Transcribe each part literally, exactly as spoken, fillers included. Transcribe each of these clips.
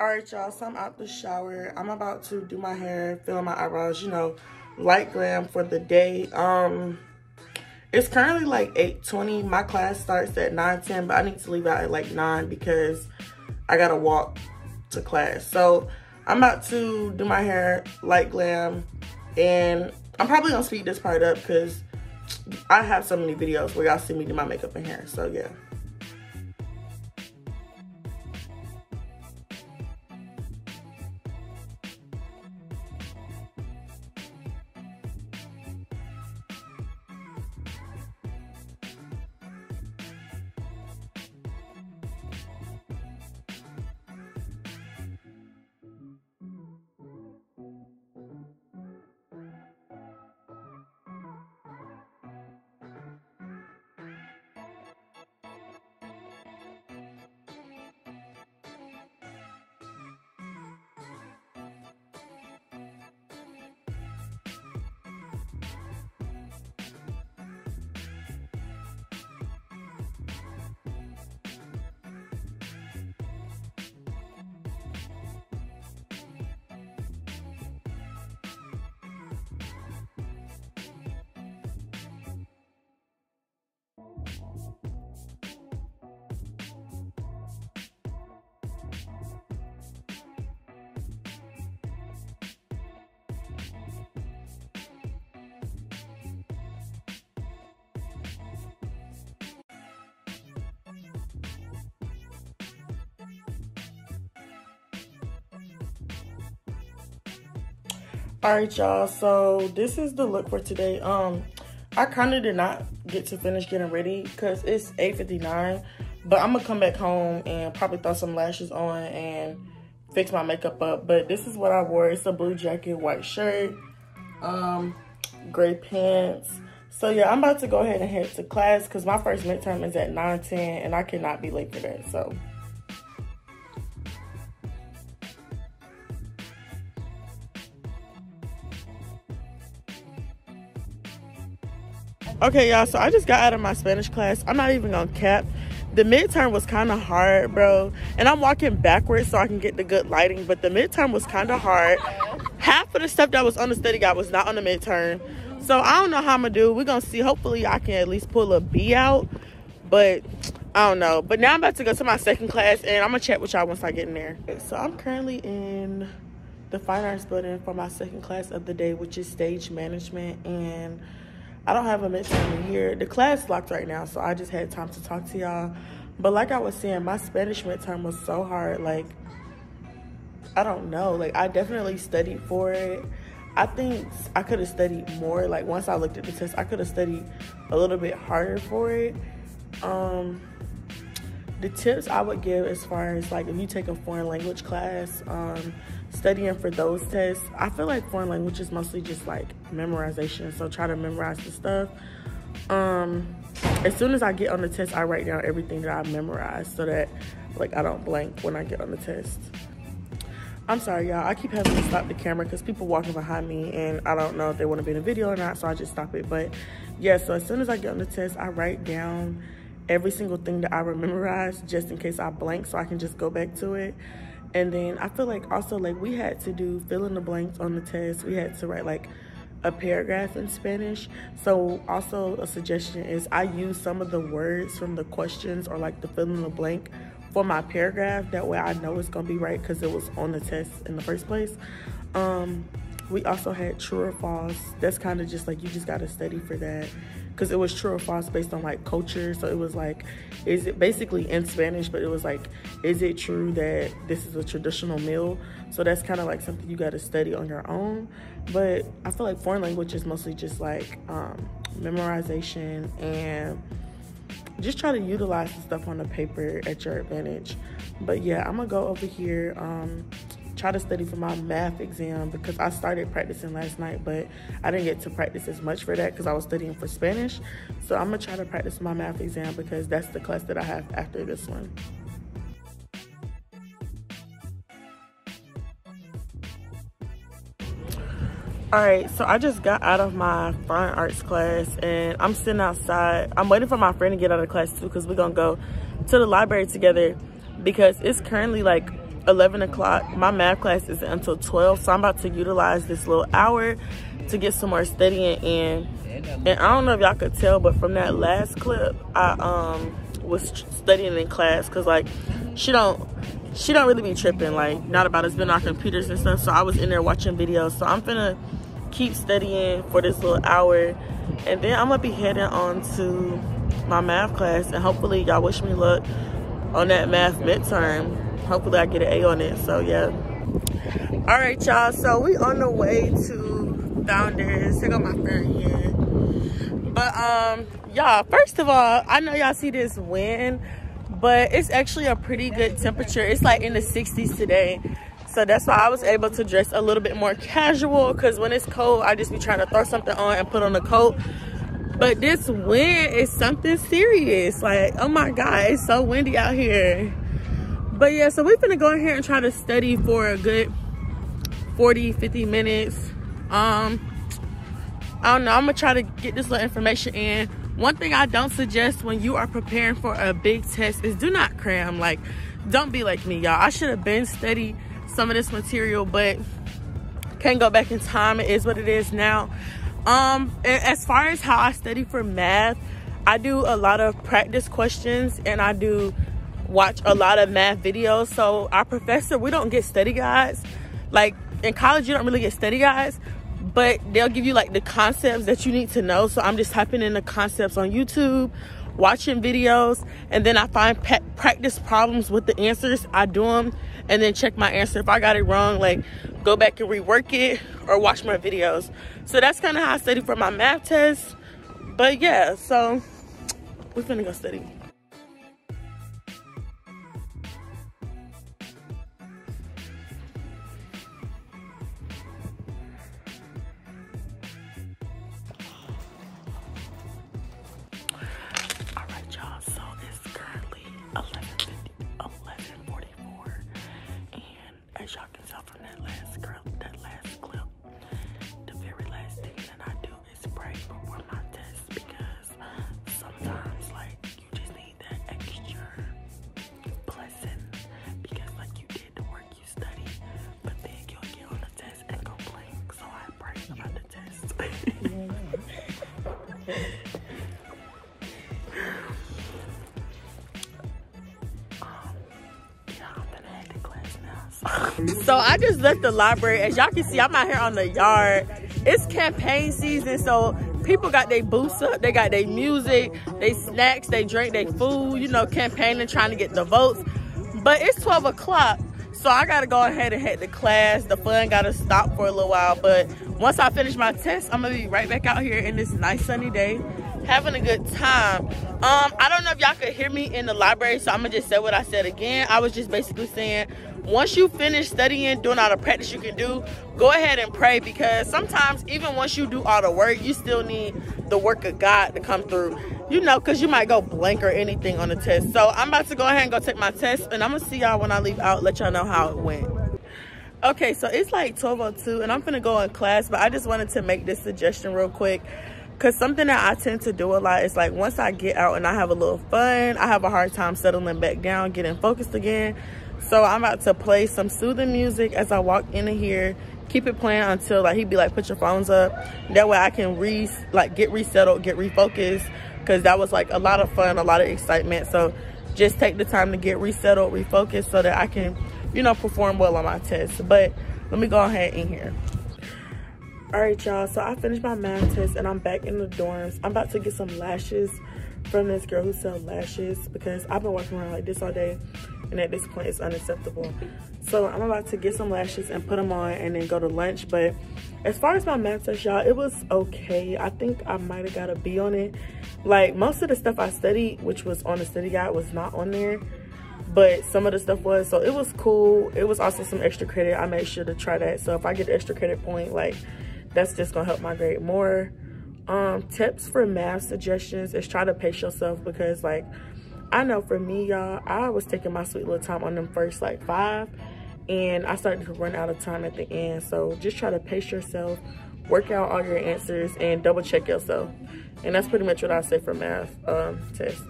Alright, y'all, so I'm out the shower. I'm about to do my hair, fill my eyebrows, you know, light glam for the day. Um, it's currently like eight twenty. My class starts at nine ten, but I need to leave out at like nine because I gotta walk to class. So I'm about to do my hair, light glam, and I'm probably gonna speed this part up because I have so many videos where y'all see me do my makeup and hair, so yeah. Alright, y'all, so this is the look for today. Um, I kind of did not get to finish getting ready because it's eight fifty-nine, but I'm going to come back home and probably throw some lashes on and fix my makeup up. But this is what I wore. It's a blue jacket, white shirt, um, gray pants. So, yeah, I'm about to go ahead and head to class because my first midterm is at nine ten, and I cannot be late for that, so... Okay, y'all, so I just got out of my Spanish class. I'm not even gonna cap. The midterm was kind of hard, bro. And I'm walking backwards so I can get the good lighting, but the midterm was kind of hard. Half of the stuff that was on the study guide was not on the midterm. So I don't know how I'm gonna do. We're gonna see. Hopefully I can at least pull a B out, but I don't know. But now I'm about to go to my second class, and I'm gonna chat with y'all once I get in there. So I'm currently in the Fine Arts building for my second class of the day, which is stage management, and I don't have a midterm in here. The class is locked right now, so I just had time to talk to y'all. But like I was saying, my Spanish midterm was so hard. Like, I don't know. Like, I definitely studied for it. I think I could have studied more. Like, once I looked at the test, I could have studied a little bit harder for it. Um, the tips I would give as far as, like, if you take a foreign language class, um, studying for those tests, I feel like foreign language is mostly just like memorization, so try to memorize the stuff. Um as soon as I get on the test, I write down everything that I memorized so that like I don't blank when I get on the test. I'm sorry, y'all, I keep having to stop the camera because people walking behind me and I don't know if they want to be in a video or not, so I just stop it. But yeah, so as soon as I get on the test, I write down every single thing that I memorized just in case I blank, so I can just go back to it. And then I feel like also, like, we had to do fill in the blanks on the test. We had to write like a paragraph in Spanish. So also a suggestion is I use some of the words from the questions or like the fill in the blank for my paragraph. That way I know it's going to be right because it was on the test in the first place. Um, we also had true or false. That's kind of just like you just got to study for that, because it was true or false based on like culture. So it was like, is it basically in Spanish, but it was like, is it true that this is a traditional meal? So that's kind of like something you got to study on your own. But I feel like foreign language is mostly just like um, memorization, and just try to utilize the stuff on the paper at your advantage. But yeah, I'm gonna go over here, um, try to study for my math exam, because I started practicing last night, but I didn't get to practice as much for that because I was studying for Spanish. So I'm gonna try to practice my math exam because that's the class that I have after this one. All right, so I just got out of my fine arts class and I'm sitting outside. I'm waiting for my friend to get out of class too, because we're gonna go to the library together because it's currently like eleven o'clock. My math class isn't until twelve, so I'm about to utilize this little hour to get some more studying in. And I don't know if y'all could tell, but from that last clip, I um was studying in class, because like she don't she don't really be tripping, like not about us being on our computers and stuff. So I was in there watching videos. So I'm finna keep studying for this little hour, and then I'm gonna be heading on to my math class, and hopefully y'all wish me luck on that math midterm. Hopefully I get an A on it. So yeah. All right, y'all, so we on the way to Founders. Here go my friend here. But um y'all, first of all, I know y'all see this wind, but it's actually a pretty good temperature. It's like in the sixties today. So that's why I was able to dress a little bit more casual, because when it's cold, I just be trying to throw something on and put on a coat. But this wind is something serious. Like, oh my God, it's so windy out here. But yeah, so we're gonna go in here and try to study for a good forty, fifty minutes. Um, I don't know, I'm gonna try to get this little information in. One thing I don't suggest when you are preparing for a big test is do not cram. Like, don't be like me, y'all. I should have been studied some of this material, but can't go back in time. It is what it is now. Um as far as how I study for math, I do a lot of practice questions, and I do watch a lot of math videos. So our professor, we don't get study guides. Like in college, you don't really get study guides, but they'll give you like the concepts that you need to know. So I'm just typing in the concepts on YouTube, watching videos, and then I find practice problems with the answers. I do them and then check my answer. If I got it wrong, like go back and rework it or watch more videos. So that's kind of how I study for my math test. But yeah, so we're finna go study. So I just left the library. As y'all can see, I'm out here on the yard. It's campaign season, so people got their booths up, they got their music, they snacks, they drink, they food, you know, campaigning, trying to get the votes. But it's twelve o'clock, so I gotta go ahead and head to class. The fun gotta stop for a little while, but once I finish my test, I'm gonna be right back out here in this nice sunny day, having a good time. um I don't know if y'all could hear me in the library, so I'm gonna just say what I said again. I was just basically saying, once you finish studying, doing all the practice you can do, go ahead and pray, because sometimes even once you do all the work, you still need the work of God to come through, you know, because you might go blank or anything on the test. So I'm about to go ahead and go take my test, and I'm gonna see y'all when I leave out, let y'all know how it went. Okay, so it's like twelve oh two and I'm gonna go in class, but I just wanted to make this suggestion real quick, because something that I tend to do a lot is, like, once I get out and I have a little fun, I have a hard time settling back down, getting focused again. So I'm about to play some soothing music as I walk into here. Keep it playing until, like, he'd be like, put your phones up. That way I can, re like, get resettled, get refocused, because that was, like, a lot of fun, a lot of excitement. So just take the time to get resettled, refocused, so that I can, you know, perform well on my test. But let me go ahead in here. All right, y'all, so I finished my math test and I'm back in the dorms. I'm about to get some lashes from this girl who sells lashes, because I've been walking around like this all day, and at this point it's unacceptable. So I'm about to get some lashes and put them on and then go to lunch. But as far as my math test, y'all, it was okay. I think I might have got a B on it. Like, most of the stuff I studied, which was on the study guide, was not on there, but some of the stuff was. So it was cool. It was also some extra credit. I made sure to try that, so if I get an extra credit point, like, that's just gonna help my grade more. Um, tips for math suggestions is try to pace yourself, because, like, I know for me, y'all, I was taking my sweet little time on them first like five, and I started to run out of time at the end. So just try to pace yourself, work out all your answers, and double check yourself. And that's pretty much what I say for math um, tests.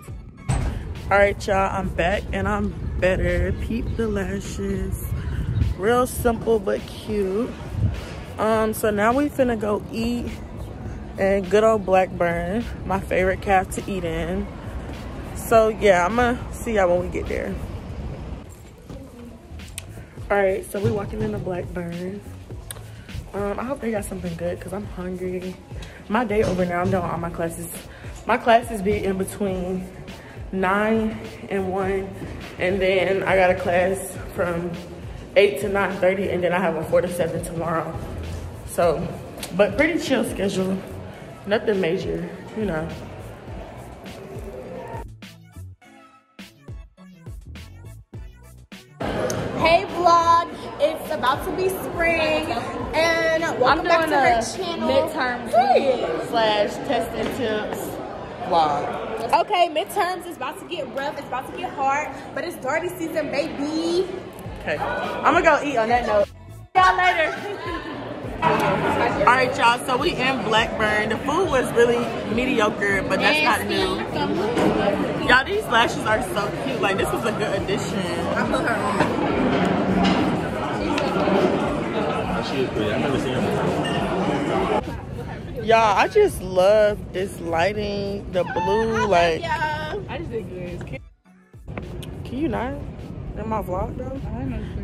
All right, y'all, I'm back and I'm better. Peep the lashes. Real simple but cute. Um, so now we finna go eat in good old Blackburn, my favorite caf to eat in. So yeah, I'm gonna see y'all when we get there. All right, so we walking into Blackburn. Um, I hope they got something good because I'm hungry. My day over now, I'm doing all my classes. My classes be in between nine and one, and then I got a class from eight to nine thirty, and then I have a four to seven tomorrow. So, but pretty chill schedule, nothing major, you know. Hey vlog, it's about to be spring, and welcome I'm back to her channel. Midterms hey. slash testing tips vlog. Okay, midterms is about to get rough, it's about to get hard, but it's dirty season, baby. Okay, I'm gonna go eat on that note. Y'all later. All right, y'all. So we in Blackburn. The food was really mediocre, but that's not new. Y'all, these lashes are so cute. Like, this was a good addition. I put her on. She is pretty. I've never seen her before. Y'all, I just love this lighting, the blue. Like, I just think it's cute. Can you not? In my vlog though.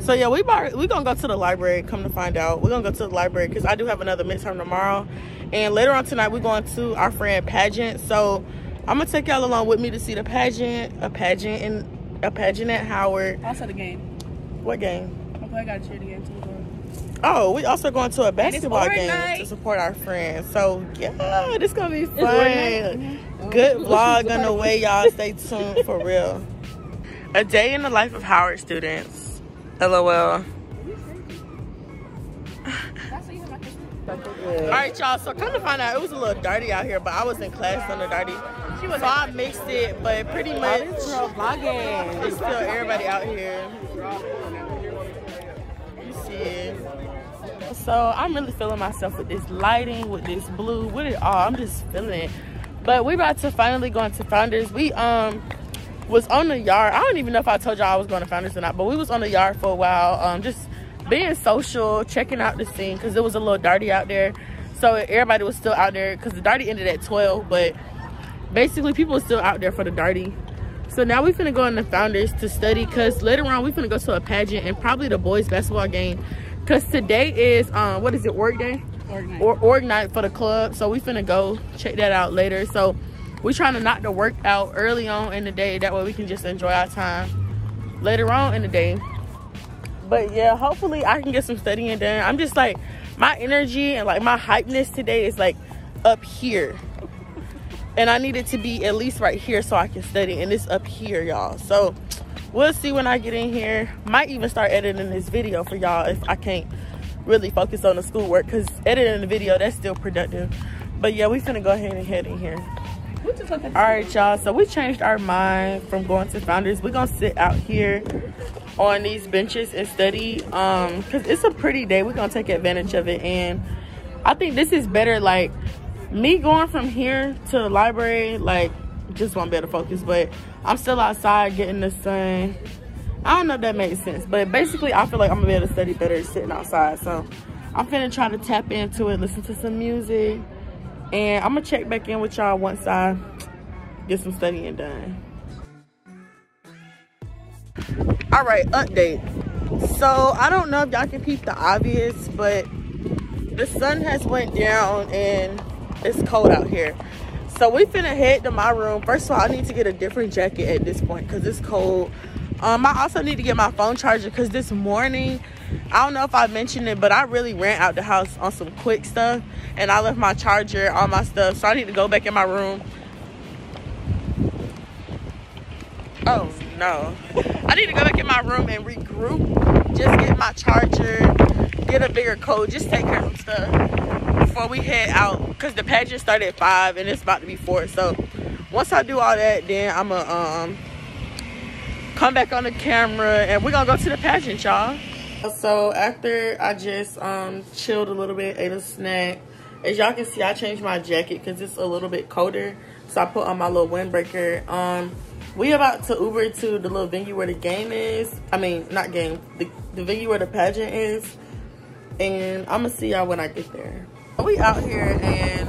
So yeah, we about, we gonna go to the library. Come to find out, we're gonna go to the library because I do have another midterm tomorrow, and later on tonight we're going to our friend pageant. So I'm gonna take y'all along with me to see the pageant, a pageant and a pageant at Howard. Also the game. What game? Okay, I got a cheer the game too. Oh, we also going to a basketball game night. To support our friends. So yeah, this gonna be fun. Good vlog on the way, y'all. Stay tuned for real. A day in the life of Howard students. L O L. All right, y'all, so come to find out, it was a little dirty out here, but I was in class on the dirty. So I mixed it, but pretty much it's still everybody out here. You see it. So I'm really feeling myself with this lighting, with this blue, with it all. I'm just feeling it. But we about to finally go into Founders. We, um, was on the yard. I don't even know if I told y'all I was going to Founders or not, but we was on the yard for a while, um just being social, checking out the scene, because it was a little dirty out there. So everybody was still out there because the dirty ended at twelve, but basically people were still out there for the dirty. So now we finna go into Founders to study, because later on we finna go to a pageant and probably the boys basketball game, because today is um what is it, work day or org night for the club. So we finna go check that out later. So we're trying to knock the work out early on in the day. That way we can just enjoy our time later on in the day. But yeah, hopefully I can get some studying done. I'm just like, my energy and like my hypeness today is like up here. And I need it to be at least right here so I can study. And it's up here, y'all. So we'll see when I get in here. Might even start editing this video for y'all if I can't really focus on the schoolwork. Because editing the video, that's still productive. But yeah, we're going to go ahead and head in here. All right, y'all, so we changed our mind from going to Founders. We're gonna sit out here on these benches and study, um because it's a pretty day. We're gonna take advantage of it, and I think this is better. Like, me going from here to the library, like, just won't be able to focus, but I'm still outside getting the sun. I don't know if that makes sense, but basically I feel like I'm gonna be able to study better sitting outside. So I'm finna try to tap into it, listen to some music, and I'm gonna check back in with y'all once I get some studying done. All right, update. So I don't know if y'all can peep the obvious, but the sun has went down and it's cold out here. So we finna head to my room. First of all, I need to get a different jacket at this point because it's cold. Um, I also need to get my phone charger because this morning, I don't know if I mentioned it, but I really ran out the house on some quick stuff, and I left my charger, all my stuff, so I need to go back in my room. Oh no, I need to go back in my room and regroup, just get my charger, get a bigger coat, just take care of some stuff before we head out, because the pageant started at five and it's about to be four. So once I do all that, then I'ma um come back on the camera and we're gonna go to the pageant, y'all. So after I just um chilled a little bit, ate a snack, as y'all can see I changed my jacket because it's a little bit colder, so I put on my little windbreaker. um We about to Uber to the little venue where the game is. I mean, not game. The, the venue where the pageant is. And I'm going to see y'all when I get there. We out here, and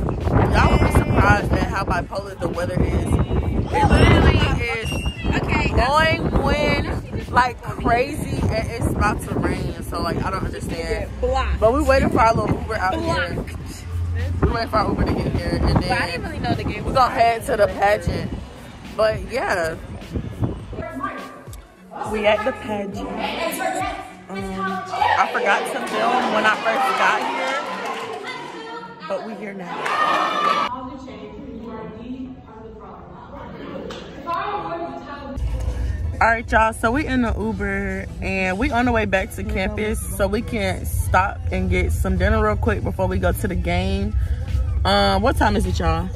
y'all will be surprised at how bipolar the weather is. It literally is okay, blowing wind like crazy, and it's about to rain. So, like, I don't understand. But we waiting for our little Uber out here. We waiting for our Uber to get here, and then we're gonna head to the pageant. But yeah, we at the pageant. Um, I forgot to film when I first got here, but we here now. All right, y'all, so we in the Uber and we on the way back to campus, so we can stop and get some dinner real quick before we go to the game. Um, what time is it, y'all?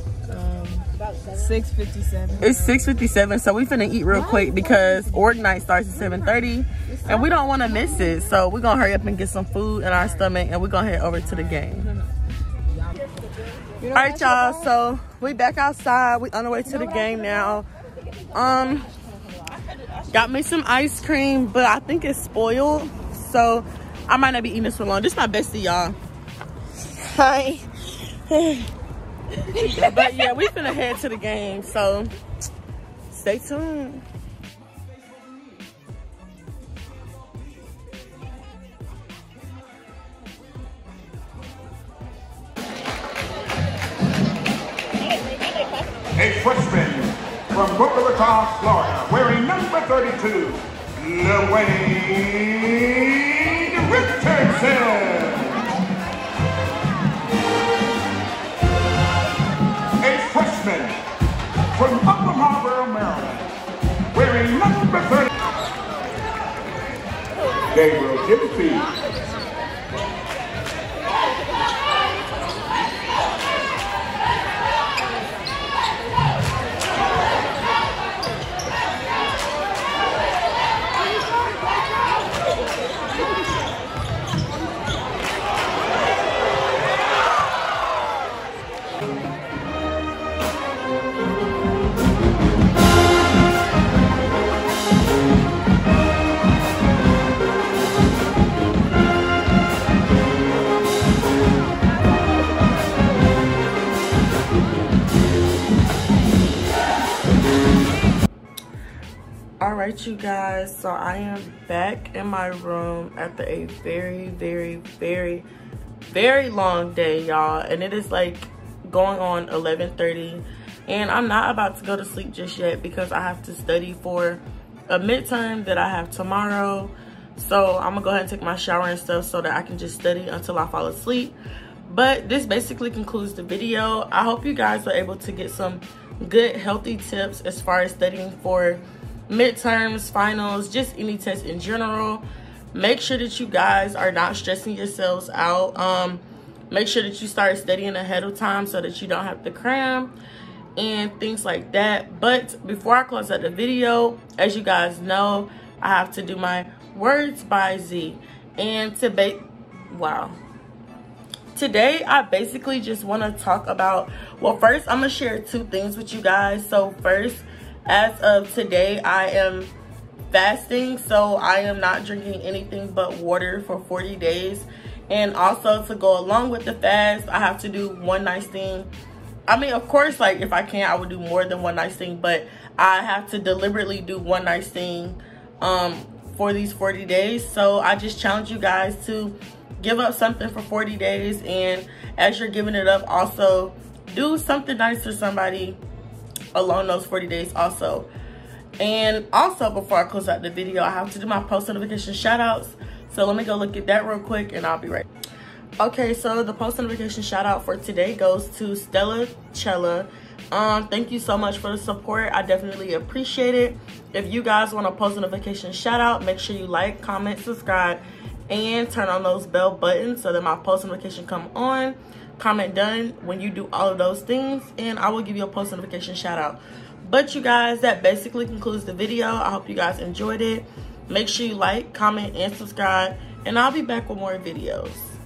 six fifty-seven. It's six fifty-seven, so we finna eat real quick because org night starts at seven thirty and we don't want to miss it, so we're gonna hurry up and get some food in our stomach and we're gonna head over to the game. All right, y'all, so we back outside. We on the way to the game now. Um got me some ice cream, but I think it's spoiled, so I might not be eating this for long. This is my bestie, y'all. Hi. But yeah, we finna head to the game, so stay tuned. A freshman from Boca Raton, Florida, wearing number thirty-two, Lewayne Richardson. From Upper Marlboro, Maryland, wearing number thirty, Gabriel Jimothy. Alright, you guys, so I am back in my room after a very very very very long day, y'all, and it is like going on eleven thirty, and I'm not about to go to sleep just yet because I have to study for a midterm that I have tomorrow. So I'm gonna go ahead and take my shower and stuff so that I can just study until I fall asleep. But this basically concludes the video. I hope you guys were able to get some good healthy tips as far as studying for midterms, finals, just any test in general. Make sure that you guys are not stressing yourselves out. Um make sure that you start studying ahead of time so that you don't have to cram and things like that. But before I close out the video, as you guys know, I have to do my words by Z, and to ba- wow today I basically just want to talk about, well, first I'm gonna share two things with you guys. So first, as of today, I am fasting, so I am not drinking anything but water for forty days. And also, to go along with the fast, I have to do one nice thing. I mean, of course, like, if I can, I would do more than one nice thing, but I have to deliberately do one nice thing um, for these forty days. So I just challenge you guys to give up something for forty days. And as you're giving it up, also do something nice for somebody along those forty days also. And also, before I close out the video, I have to do my post notification shout outs, so let me go look at that real quick and I'll be right. Okay, so the post notification shout out for today goes to Stella Chella. Um thank you so much for the support, I definitely appreciate it. If you guys want a post notification shout out, make sure you like, comment, subscribe, and turn on those bell buttons so that my post notification come on. Comment done when you do all of those things, and I will give you a post notification shout out. But you guys, that basically concludes the video. I hope you guys enjoyed it. Make sure you like, comment, and subscribe, and I'll be back with more videos.